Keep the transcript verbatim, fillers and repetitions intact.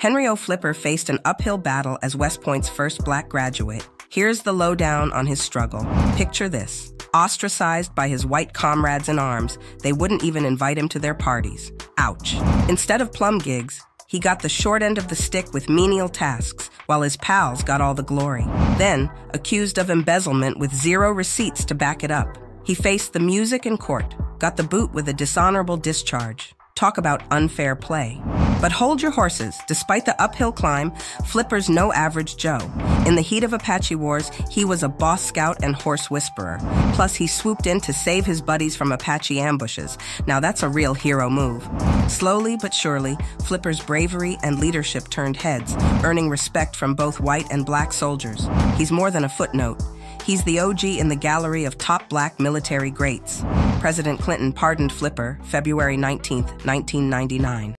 Henry O. Flipper faced an uphill battle as West Point's first black graduate. Here's the lowdown on his struggle. Picture this. Ostracized by his white comrades in arms, they wouldn't even invite him to their parties. Ouch. Instead of plum gigs, he got the short end of the stick with menial tasks, while his pals got all the glory. Then, accused of embezzlement with zero receipts to back it up, he faced the music in court, got the boot with a dishonorable discharge. Talk about unfair play. But hold your horses. Despite the uphill climb, Flipper's no average Joe. In the heat of Apache Wars, he was a boss scout and horse whisperer. Plus, he swooped in to save his buddies from Apache ambushes. Now that's a real hero move. Slowly but surely, Flipper's bravery and leadership turned heads, earning respect from both white and black soldiers. He's more than a footnote. He's the O G in the gallery of top black military greats. President Clinton pardoned Flipper February nineteenth, nineteen ninety-nine.